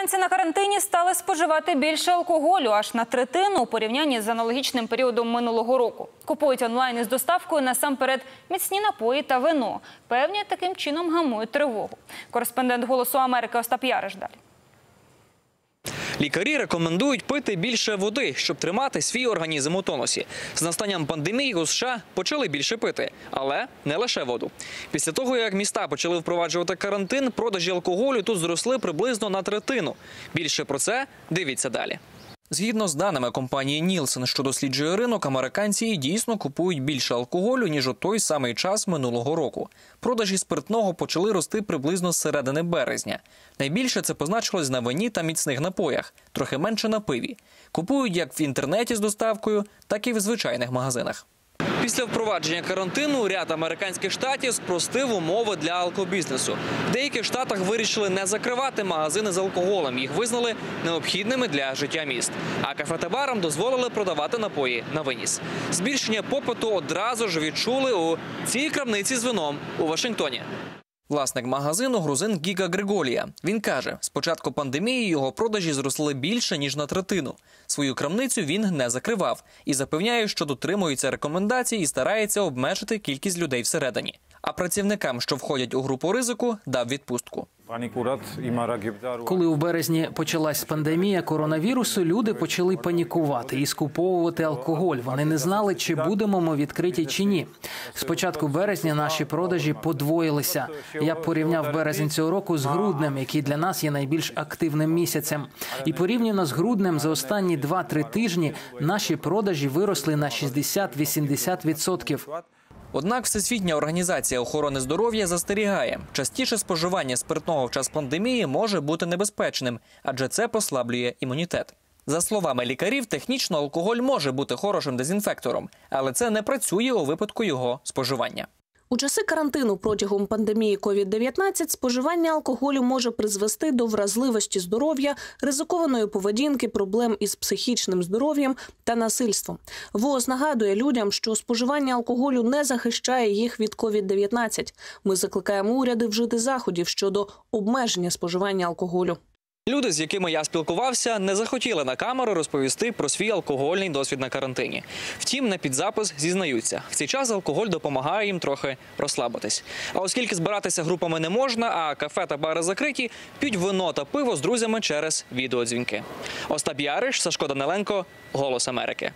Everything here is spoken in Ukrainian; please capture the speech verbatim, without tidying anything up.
Американці на карантині стали споживати більше алкоголю, аж на третину у порівнянні з аналогічним періодом минулого року. Купують онлайн із доставкою насамперед міцні напої та вино. Певні, таким чином гамують тривогу. Кореспондент «Голосу Америки» Остап Яреш далі. Лікарі рекомендують пити більше води, щоб тримати свій організм у тонусі. З настанням пандемії у США почали більше пити, але не лише воду. Після того, як міста почали впроваджувати карантин, продажі алкоголю тут зросли приблизно на третину. Більше про це дивіться далі. Згідно з даними компанії «Нільсен», що досліджує ринок, американці дійсно купують більше алкоголю, ніж у той самий час минулого року. Продажі спиртного почали рости приблизно з середини березня. Найбільше це позначилось на вині та міцних напоях, трохи менше на пиві. Купують як в інтернеті з доставкою, так і в звичайних магазинах. Після впровадження карантину ряд американських штатів спростив умови для алкобізнесу. В деяких штатах вирішили не закривати магазини з алкоголем. Їх визнали необхідними для життя міст. А кафе-барам дозволили продавати напої на виніс. Збільшення попиту одразу ж відчули у цій крамниці з вином у Вашингтоні. Власник магазину – грузин Гіга Григолія. Він каже, з початку пандемії його продажі зросли більше, ніж на третину. Свою крамницю він не закривав і запевняє, що дотримується рекомендацій і старається обмежити кількість людей всередині. А працівникам, що входять у групу ризику, дав відпустку. Коли у березні почалась пандемія коронавірусу, люди почали панікувати і скуповувати алкоголь. Вони не знали, чи будемо ми відкриті, чи ні. З початку березня наші продажі подвоїлися. Я порівняв березень цього року з груднем, який для нас є найбільш активним місяцем. І порівняно з груднем за останні два-три тижні наші продажі виросли на шістдесят-вісімдесят відсотків. Однак Всесвітня організація охорони здоров'я застерігає, частіше споживання спиртного в час пандемії може бути небезпечним, адже це послаблює імунітет. За словами лікарів, технічно алкоголь може бути хорошим дезінфектором, але це не працює у випадку його споживання. У часи карантину протягом пандемії ковід дев'ятнадцять споживання алкоголю може призвести до вразливості здоров'я, ризикованої поведінки, проблем із психічним здоров'ям та насильством. ВООЗ нагадує людям, що споживання алкоголю не захищає їх від ковід дев'ятнадцять. Ми закликаємо уряди вжити заходів щодо обмеження споживання алкоголю. Люди, з якими я спілкувався, не захотіли на камеру розповісти про свій алкогольний досвід на карантині. Втім, на підзапис зізнаються. В цей час алкоголь допомагає їм трохи розслабитись. А оскільки збиратися групами не можна, а кафе та бари закриті, п'ють вино та пиво з друзями через відеодзвінки. Остап Яриш, Сашко Даниленко, «Голос Америки».